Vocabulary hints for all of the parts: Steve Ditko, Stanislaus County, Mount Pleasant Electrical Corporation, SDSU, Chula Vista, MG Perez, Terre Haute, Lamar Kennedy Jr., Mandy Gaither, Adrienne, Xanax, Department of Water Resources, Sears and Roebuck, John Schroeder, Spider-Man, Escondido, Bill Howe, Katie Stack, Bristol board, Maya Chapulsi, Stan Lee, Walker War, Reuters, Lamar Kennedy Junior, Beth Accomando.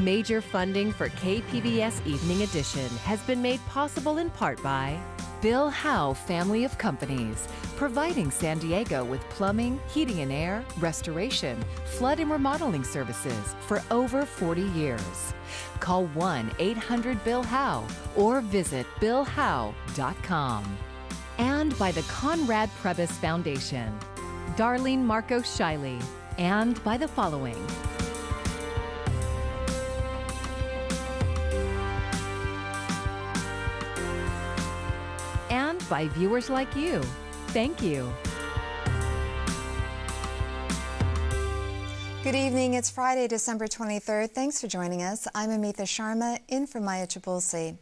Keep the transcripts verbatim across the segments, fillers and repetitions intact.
Major funding for K P B S Evening Edition has been made possible in part by Bill Howe Family of Companies, providing San Diego with plumbing, heating and air, restoration, flood and remodeling services for over forty years. Call one eight hundred Bill Howe or visit bill howe dot com. And by the Conrad Prebys Foundation, Darlene Marco Shiley, and by the following. And by viewers like you. Thank you. Good evening. It's Friday, December twenty-third. Thanks for joining us. I'm Amita Sharma, in for Maya Chapulsi.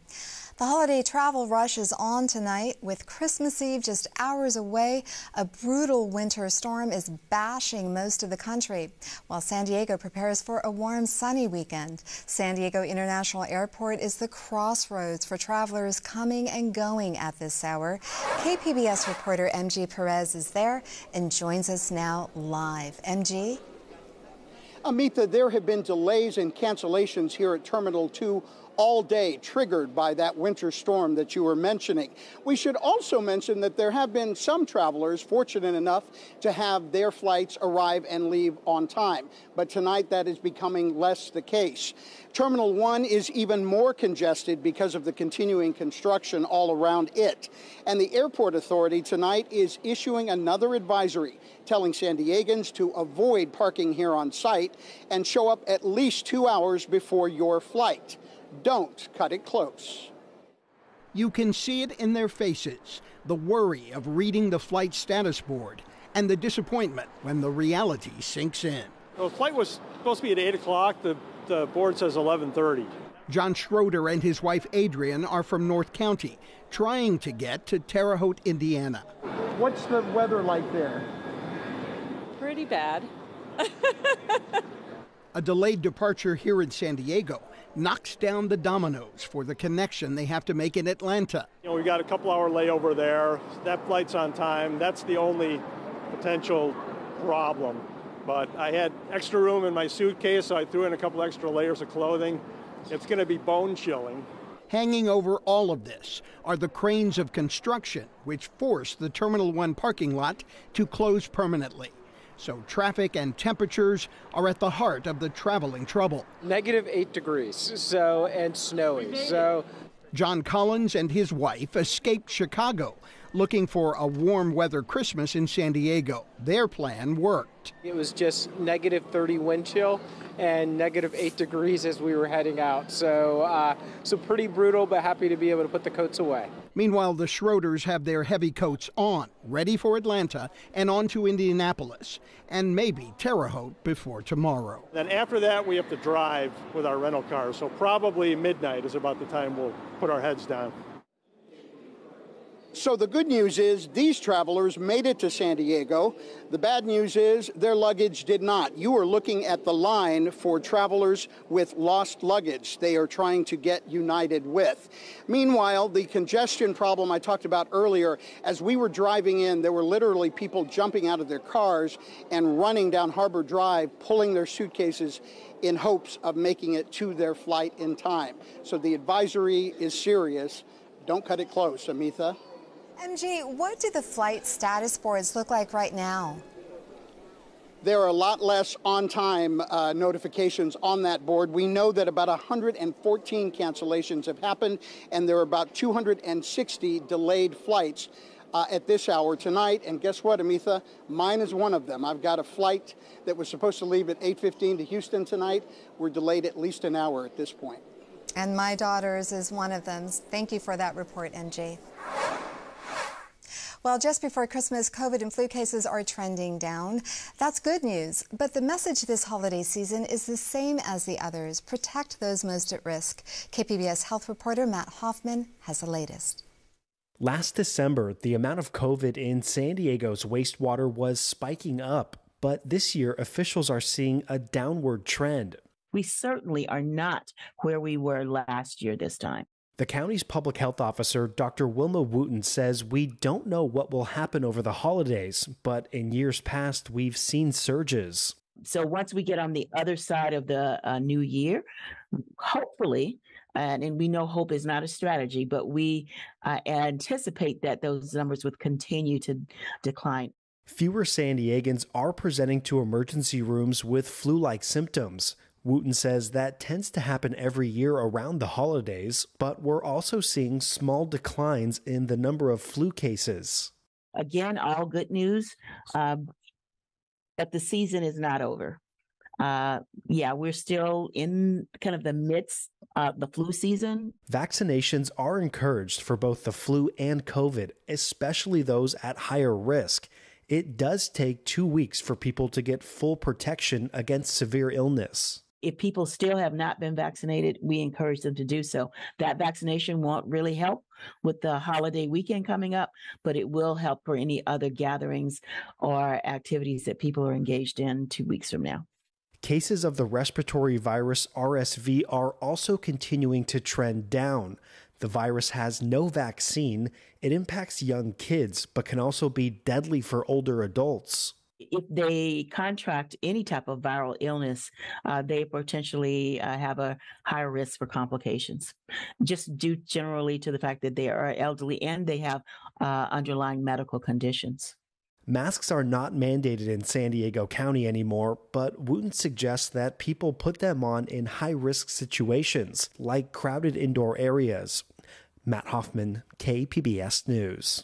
The holiday travel rush is on tonight. With Christmas Eve just hours away, a brutal winter storm is bashing most of the country, while San Diego prepares for a warm, sunny weekend. San Diego International Airport is the crossroads for travelers coming and going at this hour. K P B S reporter M G Perez is there and joins us now live. M G? Amita, there have been delays and cancellations here at Terminal two all day, triggered by that winter storm that you were mentioning. We should also mention that there have been some travelers fortunate enough to have their flights arrive and leave on time, but tonight that is becoming less the case. Terminal one is even more congested because of the continuing construction all around it, and the airport authority tonight is issuing another advisory telling San Diegans to avoid parking here on site and show up at least two hours before your flight. Don't cut it close. You can see it in their faces, the worry of reading the flight status board and the disappointment when the reality sinks in. The flight was supposed to be at eight o'clock. The, the board says eleven thirty. John Schroeder and his wife Adrienne are from North County, trying to get to Terre Haute, Indiana. What's the weather like there? Pretty bad. A delayed departure here in San Diego knocks down the dominoes for the connection they have to make in Atlanta. You know, we've got a couple hour layover there. That flight's on time. That's the only potential problem. But I had extra room in my suitcase, so I threw in a couple extra layers of clothing. It's going to be bone chilling. Hanging over all of this are the cranes of construction, which forced the Terminal one parking lot to close permanently. So traffic and temperatures are at the heart of the traveling trouble. Negative eight degrees, so, and snowy, so. John Collins and his wife escaped Chicago, looking for a warm weather Christmas in San Diego. Their plan worked. It was just negative thirty wind chill and negative eight degrees as we were heading out. So, uh, so pretty brutal, but happy to be able to put the coats away. Meanwhile, the Schroeders have their heavy coats on, ready for Atlanta and on to Indianapolis, and maybe Terre Haute before tomorrow. Then after that, we have to drive with our rental cars, so probably midnight is about the time we'll put our heads down. So the good news is these travelers made it to San Diego. The bad news is their luggage did not. You are looking at the line for travelers with lost luggage they are trying to get united with. Meanwhile, the congestion problem I talked about earlier, as we were driving in, there were literally people jumping out of their cars and running down Harbor Drive, pulling their suitcases in hopes of making it to their flight in time. So the advisory is serious. Don't cut it close, Amita. M G, what do the flight status boards look like right now? There are a lot less on-time uh, notifications on that board. We know that about one hundred fourteen cancellations have happened, and there are about two hundred sixty delayed flights uh, at this hour tonight. And guess what, Amita? Mine is one of them. I've got a flight that was supposed to leave at eight fifteen to Houston tonight. We're delayed at least an hour at this point. And my daughter's is one of them. Thank you for that report, M G. Well, just before Christmas, COVID and flu cases are trending down. That's good news. But the message this holiday season is the same as the others. Protect those most at risk. K P B S health reporter Matt Hoffman has the latest. Last December, the amount of COVID in San Diego's wastewater was spiking up. But this year, officials are seeing a downward trend. We certainly are not where we were last year this time. The county's public health officer, Doctor Wilma Wooten, says we don't know what will happen over the holidays, but in years past, we've seen surges. So once we get on the other side of the uh, new year, hopefully, and, and we know hope is not a strategy, but we uh, anticipate that those numbers would continue to decline. Fewer San Diegans are presenting to emergency rooms with flu-like symptoms. Wooten says that tends to happen every year around the holidays, but we're also seeing small declines in the number of flu cases. Again, all good news, um, but the season is not over. Uh, yeah, we're still in kind of the midst of the flu season. Vaccinations are encouraged for both the flu and COVID, especially those at higher risk. It does take two weeks for people to get full protection against severe illness. If people still have not been vaccinated, we encourage them to do so. That vaccination won't really help with the holiday weekend coming up, but it will help for any other gatherings or activities that people are engaged in two weeks from now. Cases of the respiratory virus R S V are also continuing to trend down. The virus has no vaccine. It impacts young kids, but can also be deadly for older adults. If they contract any type of viral illness, uh, they potentially uh, have a higher risk for complications, just due generally to the fact that they are elderly and they have uh, underlying medical conditions. Masks are not mandated in San Diego County anymore, but Wooten suggests that people put them on in high-risk situations, like crowded indoor areas. Matt Hoffman, K P B S News.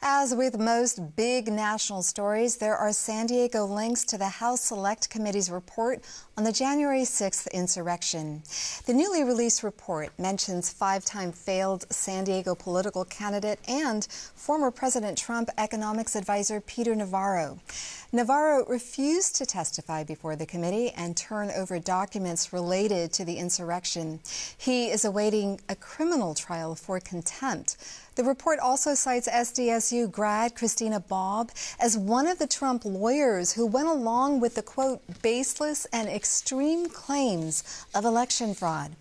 As with most big national stories, there are San Diego links to the House Select Committee's report on the January sixth insurrection. The newly released report mentions five-time failed San Diego political candidate and former President Trump economics advisor Peter Navarro. Navarro refused to testify before the committee and turn over documents related to the insurrection. He is awaiting a criminal trial for contempt. The report also cites S D S U grad Christina Bob as one of the Trump lawyers who went along with the, quote, baseless and extreme claims of election fraud.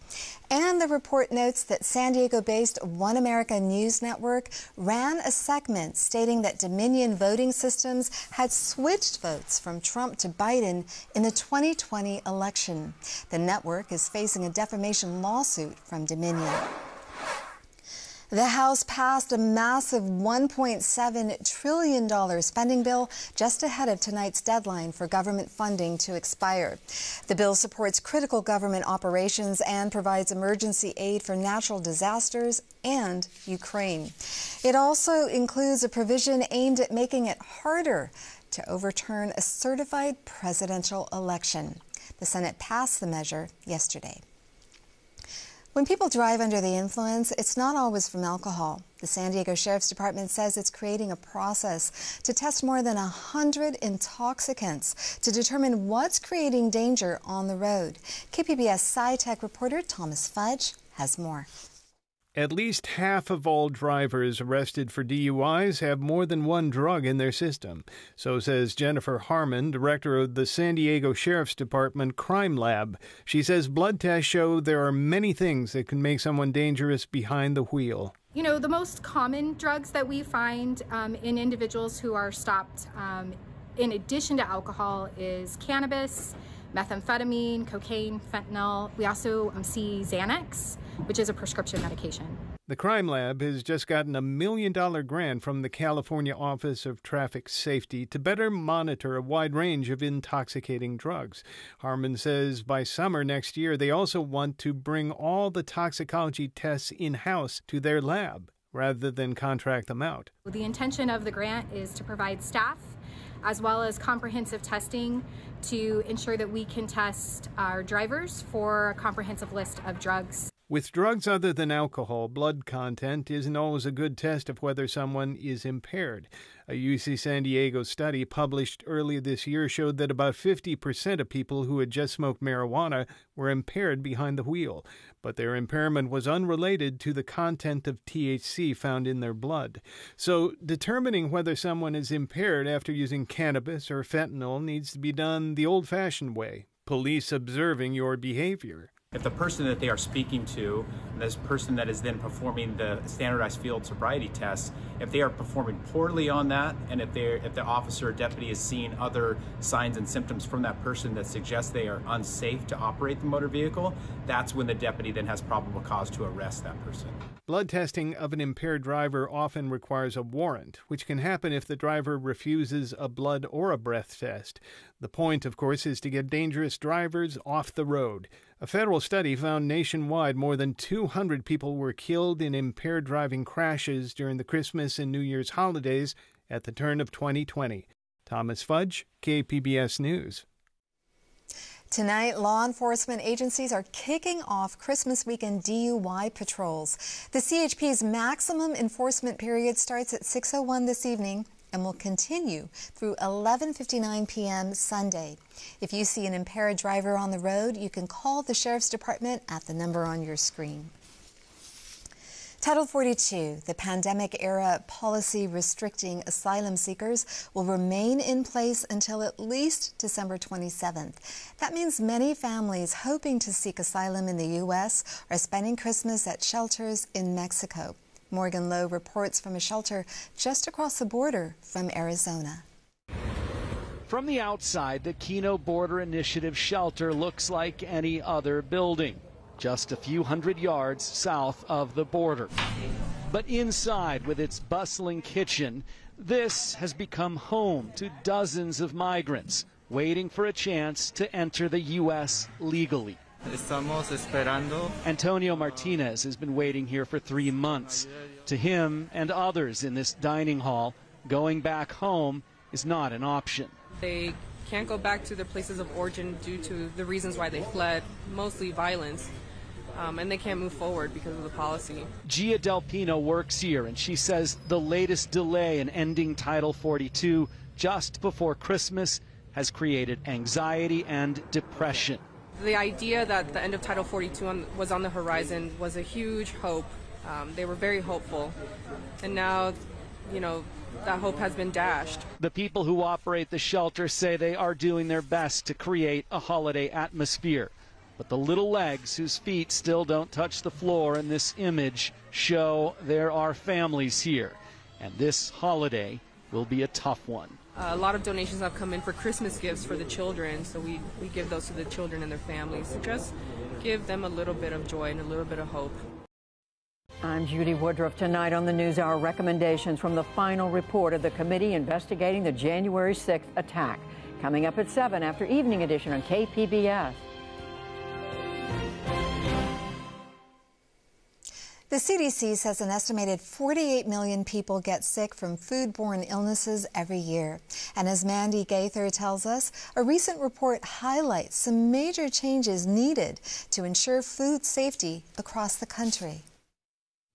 And the report notes that San Diego-based One America News Network ran a segment stating that Dominion voting systems had switched votes from Trump to Biden in the twenty twenty election. The network is facing a defamation lawsuit from Dominion. The House passed a massive one point seven trillion dollars spending bill just ahead of tonight's deadline for government funding to expire. The bill supports critical government operations and provides emergency aid for natural disasters and Ukraine. It also includes a provision aimed at making it harder to overturn a certified presidential election. The Senate passed the measure yesterday. When people drive under the influence, it's not always from alcohol. The San Diego Sheriff's Department says it's creating a process to test more than one hundred intoxicants to determine what's creating danger on the road. K P B S SciTech reporter Thomas Fudge has more. At least half of all drivers arrested for D U Is have more than one drug in their system. So says Jennifer Harmon, director of the San Diego Sheriff's Department Crime Lab. She says blood tests show there are many things that can make someone dangerous behind the wheel. You know, the most common drugs that we find um, in individuals who are stopped um, in addition to alcohol is cannabis, methamphetamine, cocaine, fentanyl. We also um, see Xanax, which is a prescription medication. The Crime Lab has just gotten a million dollar grant from the California Office of Traffic Safety to better monitor a wide range of intoxicating drugs. Harmon says by summer next year, they also want to bring all the toxicology tests in-house to their lab rather than contract them out. The intention of the grant is to provide staff as well as comprehensive testing to ensure that we can test our drivers for a comprehensive list of drugs. With drugs other than alcohol, blood content isn't always a good test of whether someone is impaired. A U C San Diego study published earlier this year showed that about fifty percent of people who had just smoked marijuana were impaired behind the wheel, but their impairment was unrelated to the content of T H C found in their blood. So determining whether someone is impaired after using cannabis or fentanyl needs to be done the old-fashioned way, police observing your behavior. If the person that they are speaking to, this person that is then performing the standardized field sobriety tests, if they are performing poorly on that, and if they if the officer or deputy is seeing other signs and symptoms from that person that suggests they are unsafe to operate the motor vehicle, that's when the deputy then has probable cause to arrest that person. Blood testing of an impaired driver often requires a warrant, which can happen if the driver refuses a blood or a breath test. The point, of course, is to get dangerous drivers off the road. A federal study found nationwide more than two hundred people were killed in impaired driving crashes during the Christmas and New Year's holidays at the turn of twenty twenty. Thomas Fudge, K P B S News. Tonight, law enforcement agencies are kicking off Christmas weekend D U I patrols. The C H P's maximum enforcement period starts at six oh one this evening and will continue through eleven fifty-nine p m Sunday. If you see an impaired driver on the road, you can call the Sheriff's Department at the number on your screen. Title forty-two, the pandemic-era policy restricting asylum seekers, will remain in place until at least December twenty-seventh. That means many families hoping to seek asylum in the U S are spending Christmas at shelters in Mexico. Morgan Lowe reports from a shelter just across the border from Arizona. From the outside, the Kino Border Initiative shelter looks like any other building, just a few hundred yards south of the border. But inside, with its bustling kitchen, this has become home to dozens of migrants waiting for a chance to enter the U S legally. Antonio Martinez has been waiting here for three months. To him and others in this dining hall, going back home is not an option. They can't go back to their places of origin due to the reasons why they fled, mostly violence, um, and they can't move forward because of the policy. Gia Del Pino works here, and she says the latest delay in ending Title forty-two just before Christmas has created anxiety and depression. The idea that the end of Title forty-two on, was on the horizon was a huge hope. Um, they were very hopeful. And now, you know, that hope has been dashed. The people who operate the shelter say they are doing their best to create a holiday atmosphere. But the little legs, whose feet still don't touch the floor in this image, show there are families here. And this holiday will be a tough one. Uh, a lot of donations have come in for Christmas gifts for the children, so we, we give those to the children and their families to just give them a little bit of joy and a little bit of hope. I'm Judy Woodruff. Tonight on the News Hour, recommendations from the final report of the committee investigating the January sixth attack. Coming up at seven after Evening Edition on K P B S. The C D C says an estimated forty-eight million people get sick from foodborne illnesses every year. And as Mandy Gaither tells us, a recent report highlights some major changes needed to ensure food safety across the country.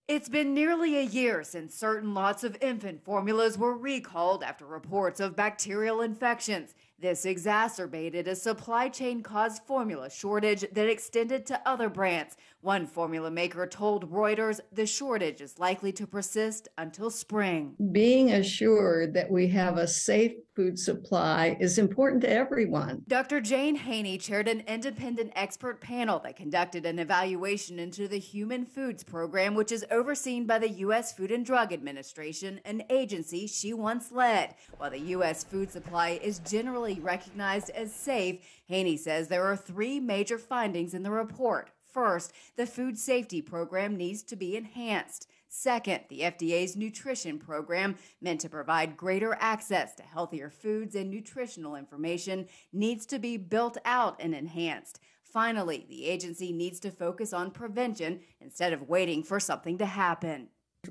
It's been nearly a year since certain lots of infant formulas were recalled after reports of bacterial infections. This exacerbated a supply chain-caused formula shortage that extended to other brands. One formula maker told Reuters the shortage is likely to persist until spring. Being assured that we have a safe food supply is important to everyone. Doctor Jane Haney chaired an independent expert panel that conducted an evaluation into the Human Foods Program, which is overseen by the U S Food and Drug Administration, an agency she once led. While the U S food supply is generally recognized as safe, Haney says there are three major findings in the report. First, the food safety program needs to be enhanced. Second, the F D A's nutrition program, meant to provide greater access to healthier foods and nutritional information, needs to be built out and enhanced. Finally, the agency needs to focus on prevention instead of waiting for something to happen.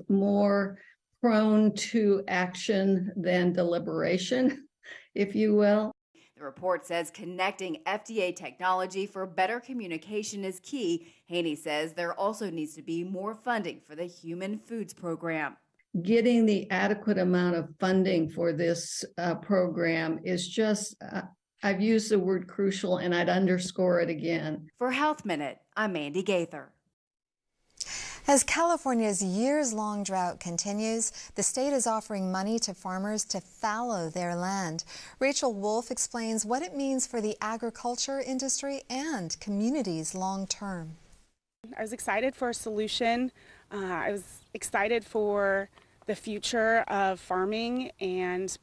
More prone to action than deliberation, if you will. The report says connecting F D A technology for better communication is key. Haney says there also needs to be more funding for the Human Foods Program. Getting the adequate amount of funding for this uh, program is just, uh, I've used the word crucial, and I'd underscore it again. For Health Minute, I'm Mandy Gaither. As California's years-long drought continues, the state is offering money to farmers to fallow their land. Rachel Wolf explains what it means for the agriculture industry and communities long-term. I was excited for a solution. Uh, I was excited for the future of farming and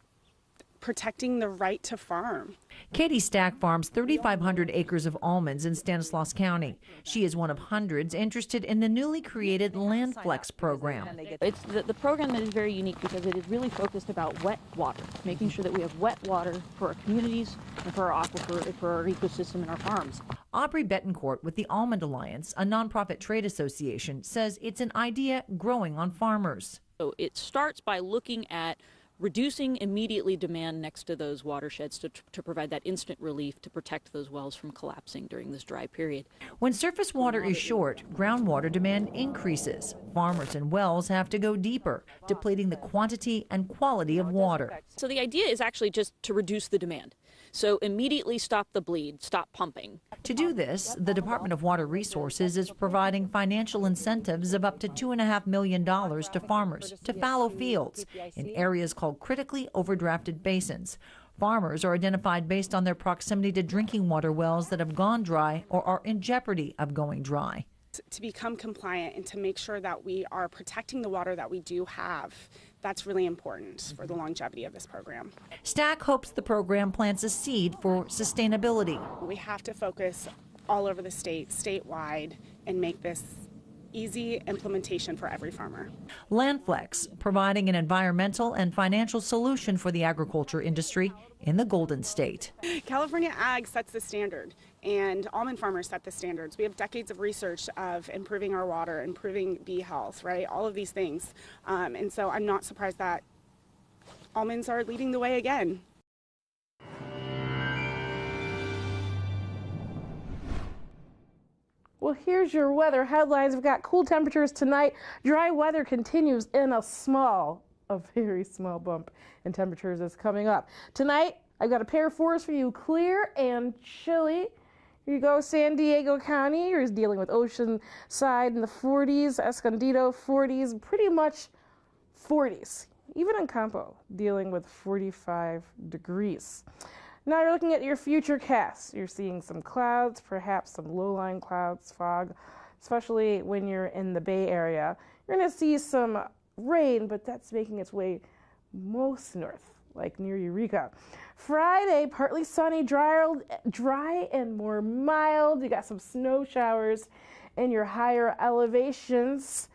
protecting the right to farm. Katie Stack farms three thousand five hundred acres of almonds in Stanislaus County. She is one of hundreds interested in the newly created LandFlex program. It's the, the program that is very unique because it is really focused about wet water, making sure that we have wet water for our communities and for our aquifer, for our ecosystem and our farms. Aubrey Betancourt with the Almond Alliance, a nonprofit trade association, says it's an idea growing on farmers. So it starts by looking at reducing immediately demand next to those watersheds to, to provide that instant relief to protect those wells from collapsing during this dry period. When surface water is short, groundwater demand increases. Farmers and wells have to go deeper, depleting the quantity and quality of water. So the idea is actually just to reduce the demand. So immediately stop the bleed, stop pumping. To do this, the Department of Water Resources is providing financial incentives of up to two point five million dollars to farmers to fallow fields in areas called critically overdrafted basins. Farmers are identified based on their proximity to drinking water wells that have gone dry or are in jeopardy of going dry. To become compliant and to make sure that we are protecting the water that we do have, that's really important for the longevity of this program. Stack hopes the program plants a seed for sustainability. We have to focus all over the state, statewide, and make this easy implementation for every farmer. LandFlex, providing an environmental and financial solution for the agriculture industry in the Golden State. California Ag sets the standard, and almond farmers set the standards. We have decades of research of improving our water, improving bee health, right? All of these things. Um, and so I'm not surprised that almonds are leading the way again. Well, here's your weather headlines. We've got cool temperatures tonight. Dry weather continues in a small, a very small bump in temperatures is coming up. Tonight, I've got a pair of fours for you, clear and chilly. Here you go, San Diego County. You're dealing with Oceanside in the forties, Escondido forties, pretty much forties. Even in Campo, dealing with forty-five degrees. Now you're looking at your future cast. You're seeing some clouds, perhaps some low-lying clouds, fog, especially when you're in the Bay Area. You're going to see some rain, but that's making its way most north, like near Eureka. Friday, partly sunny, dry, dry and more mild. You got some snow showers in your higher elevations.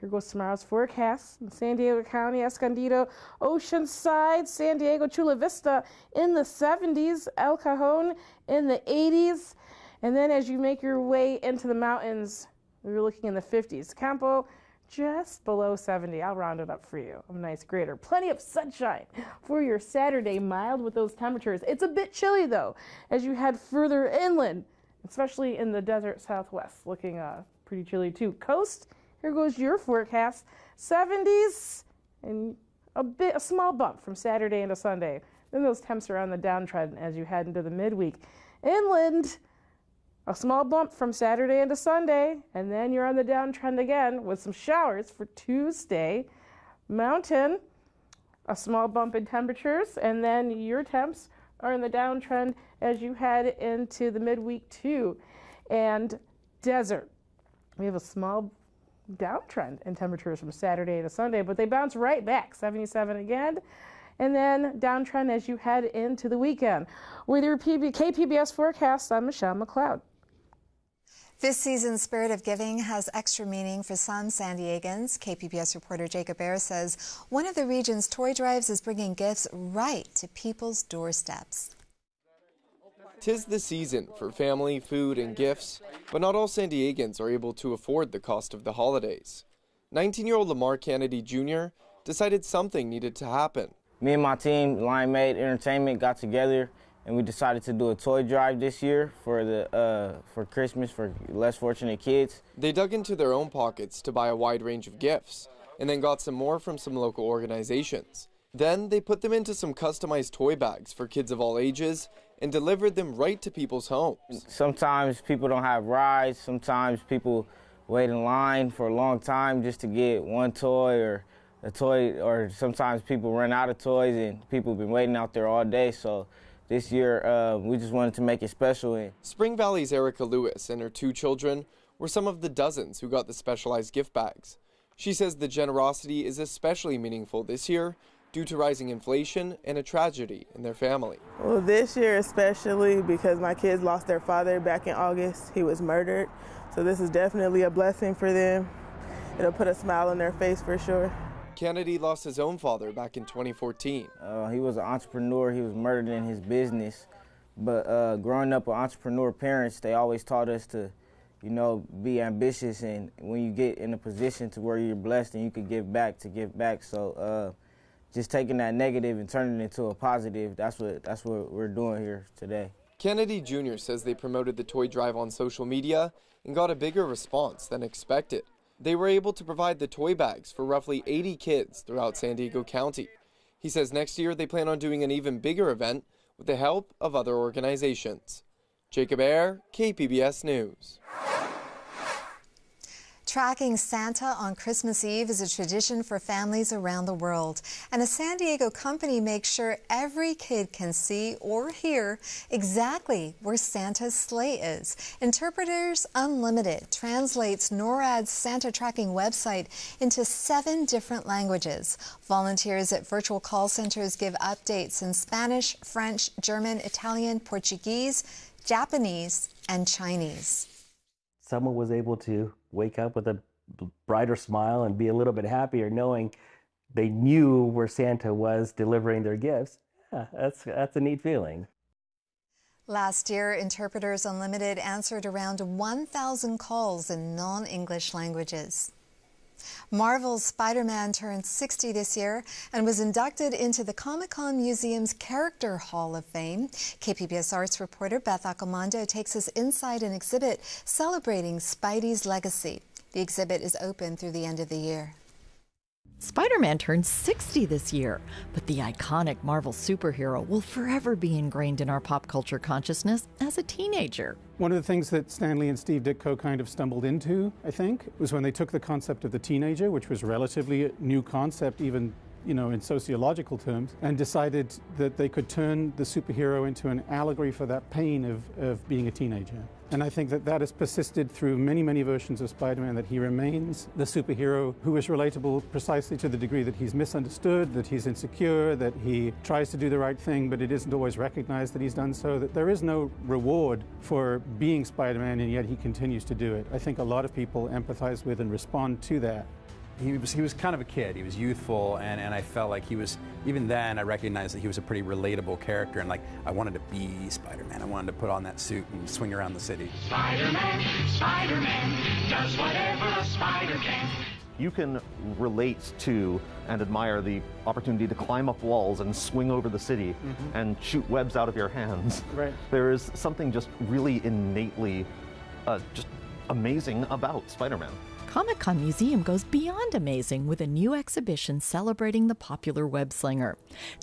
Here goes tomorrow's forecast in San Diego County, Escondido, Oceanside, San Diego, Chula Vista in the seventies, El Cajon in the eighties. And then as you make your way into the mountains, we're looking in the fifties. Campo, just below seventy. I'll round it up for you. A nice grader. Plenty of sunshine for your Saturday, mild with those temperatures. It's a bit chilly, though, as you head further inland, especially in the desert southwest, looking uh, pretty chilly, too. Coast. Here goes your forecast, seventies and a bit, a small bump from Saturday into Sunday. Then those temps are on the downtrend as you head into the midweek. Inland, a small bump from Saturday into Sunday, and then you're on the downtrend again with some showers for Tuesday. Mountain, a small bump in temperatures, and then your temps are in the downtrend as you head into the midweek too. And desert, we have a small downtrend in temperatures from Saturday to Sunday, but they bounce right back, seventy-seven again, and then downtrend as you head into the weekend. With your K P B S forecast, I'm Michelle McLeod. This season's Spirit of Giving has extra meaning for some San Diegans. K P B S reporter Jacob Ayres says one of the region's toy drives is bringing gifts right to people's doorsteps. Tis the season for family, food, and gifts, but not all San Diegans are able to afford the cost of the holidays. nineteen-year-old Lamar Kennedy Junior decided something needed to happen. Me and my team, Lion Made Entertainment, got together and we decided to do a toy drive this year for the uh, for Christmas for less fortunate kids. They dug into their own pockets to buy a wide range of gifts, and then got some more from some local organizations. Then they put them into some customized toy bags for kids of all ages and delivered them right to people's homes. Sometimes people don't have rides, sometimes people wait in line for a long time just to get one toy or a toy, or sometimes people run out of toys and people have been waiting out there all day. So this year, uh, we just wanted to make it special. Spring Valley's Erica Lewis and her two children were some of the dozens who got the specialized gift bags. She says the generosity is especially meaningful this year due to rising inflation and a tragedy in their family. Well, this year especially because my kids lost their father back in August. He was murdered, so this is definitely a blessing for them. It'll put a smile on their face for sure. Kennedy lost his own father back in twenty fourteen. Uh, he was an entrepreneur. He was murdered in his business. But uh, growing up with entrepreneur parents, they always taught us to, you know, be ambitious, and when you get in a position to where you're blessed and you can give back, to give back. So uh, just taking that negative and turning it into a positive, that's what, that's what we're doing here today. Kennedy Junior says they promoted the toy drive on social media and got a bigger response than expected. They were able to provide the toy bags for roughly eighty kids throughout San Diego County. He says next year they plan on doing an even bigger event with the help of other organizations. Jacob Ayer, K P B S News. Tracking Santa on Christmas Eve is a tradition for families around the world, and a San Diego company makes sure every kid can see or hear exactly where Santa's sleigh is. Interpreters Unlimited translates NORAD's Santa tracking website into seven different languages. Volunteers at virtual call centers give updates in Spanish, French, German, Italian, Portuguese, Japanese, and Chinese. Someone was able to wake up with a brighter smile and be a little bit happier knowing they knew where Santa was delivering their gifts. Yeah, that's, that's a neat feeling. Last year, Interpreters Unlimited answered around one thousand calls in non-English languages. Marvel's Spider-Man turned sixty this year and was inducted into the Comic-Con Museum's Character Hall of Fame. K P B S Arts reporter Beth Accomando takes us inside an exhibit celebrating Spidey's legacy. The exhibit is open through the end of the year. Spider-Man turned sixty this year, but the iconic Marvel superhero will forever be ingrained in our pop culture consciousness as a teenager. One of the things that Stan Lee and Steve Ditko kind of stumbled into, I think, was when they took the concept of the teenager, which was a relatively new concept even, you know, in sociological terms, and decided that they could turn the superhero into an allegory for that pain of, of being a teenager. And I think that that has persisted through many, many versions of Spider-Man, that he remains the superhero who is relatable precisely to the degree that he's misunderstood, that he's insecure, that he tries to do the right thing, but it isn't always recognized that he's done so, that there is no reward for being Spider-Man, and yet he continues to do it. I think a lot of people empathize with and respond to that. He was, he was kind of a kid, he was youthful, and, and I felt like he was, even then I recognized that he was a pretty relatable character, and like, I wanted to be Spider-Man, I wanted to put on that suit and swing around the city. Spider-Man, Spider-Man, does whatever a spider can. You can relate to and admire the opportunity to climb up walls and swing over the city mm-hmm. and shoot webs out of your hands. Right. There is something just really innately, uh, just amazing about Spider-Man. Comic-Con Museum goes beyond amazing with a new exhibition celebrating the popular web-slinger.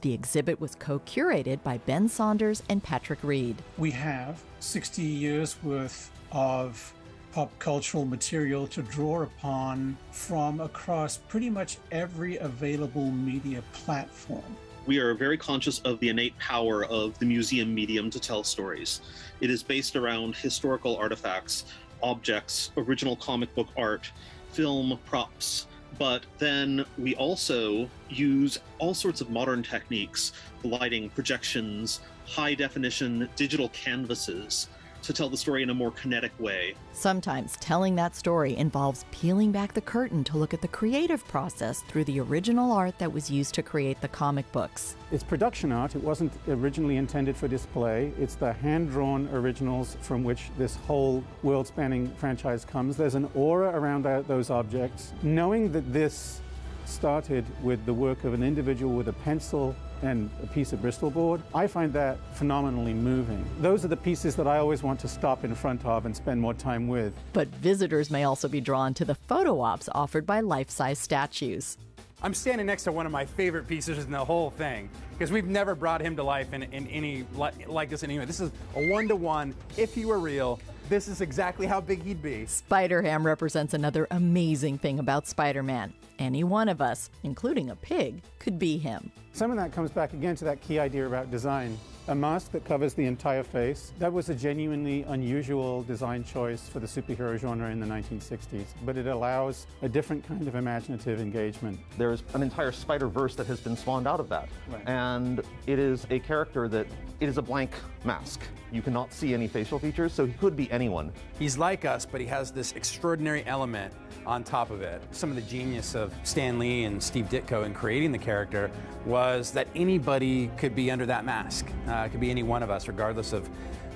The exhibit was co-curated by Ben Saunders and Patrick Reed. We have sixty years worth of pop cultural material to draw upon from across pretty much every available media platform. We are very conscious of the innate power of the museum medium to tell stories. It is based around historical artifacts, objects, original comic book art, film, props, but then we also use all sorts of modern techniques, lighting, projections, high definition digital canvases to tell the story in a more kinetic way. Sometimes telling that story involves peeling back the curtain to look at the creative process through the original art that was used to create the comic books. It's production art. It wasn't originally intended for display. It's the hand-drawn originals from which this whole world-spanning franchise comes. There's an aura around those objects. Knowing that this started with the work of an individual with a pencil and a piece of Bristol board, I find that phenomenally moving. Those are the pieces that I always want to stop in front of and spend more time with. But visitors may also be drawn to the photo ops offered by life-size statues. I'm standing next to one of my favorite pieces in the whole thing, because we've never brought him to life in, in any, like this in any way. This is a one-to-one, if he were real, this is exactly how big he'd be. Spider-Ham represents another amazing thing about Spider-Man. Any one of us, including a pig, could be him. Some of that comes back again to that key idea about design. A mask that covers the entire face. That was a genuinely unusual design choice for the superhero genre in the nineteen sixties, but it allows a different kind of imaginative engagement. There is an entire Spider-Verse that has been spawned out of that, right. And it is a character that, it is a blank mask. You cannot see any facial features, so he could be anyone. He's like us, but he has this extraordinary element on top of it. Some of the genius of Stan Lee and Steve Ditko in creating the character was that anybody could be under that mask. Uh, it could be any one of us, regardless of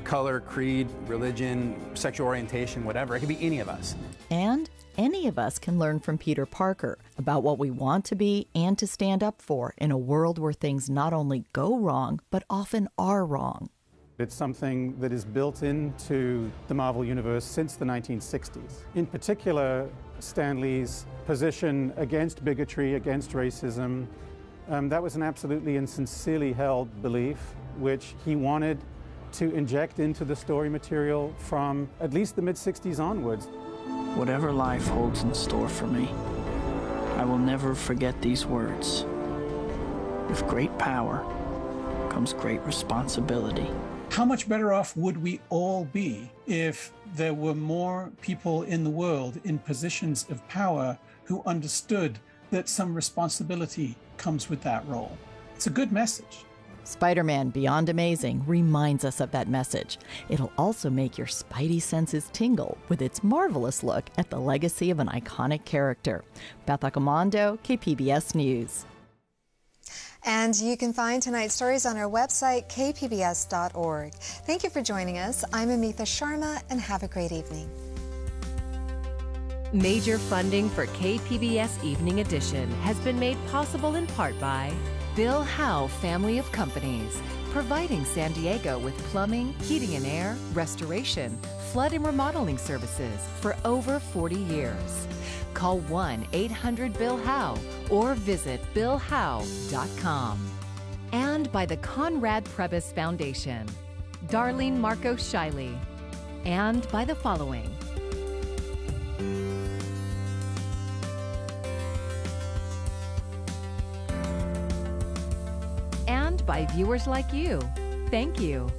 color, creed, religion, sexual orientation, whatever. It could be any of us. And any of us can learn from Peter Parker about what we want to be and to stand up for in a world where things not only go wrong, but often are wrong. It's something that is built into the Marvel Universe since the nineteen sixties. In particular, Stan Lee's position against bigotry, against racism, um, that was an absolutely and sincerely held belief, which he wanted to inject into the story material from at least the mid-sixties onwards. Whatever life holds in store for me, I will never forget these words. With great power comes great responsibility. How much better off would we all be if there were more people in the world in positions of power who understood that some responsibility comes with that role? It's a good message. Spider-Man Beyond Amazing reminds us of that message. It'll also make your spidey senses tingle with its marvelous look at the legacy of an iconic character. Beth Accomando, K P B S News. And you can find tonight's stories on our website, k p b s dot org. Thank you for joining us. I'm Amita Sharma, and have a great evening. Major funding for K P B S Evening Edition has been made possible in part by Bill Howe Family of Companies, providing San Diego with plumbing, heating and air, restoration, flood and remodeling services for over forty years. Call one eight hundred bill howe or visit bill howe dot com. And by the Conrad Prebys Foundation, Darlene Marco Shiley, and by the following. And by viewers like you. Thank you.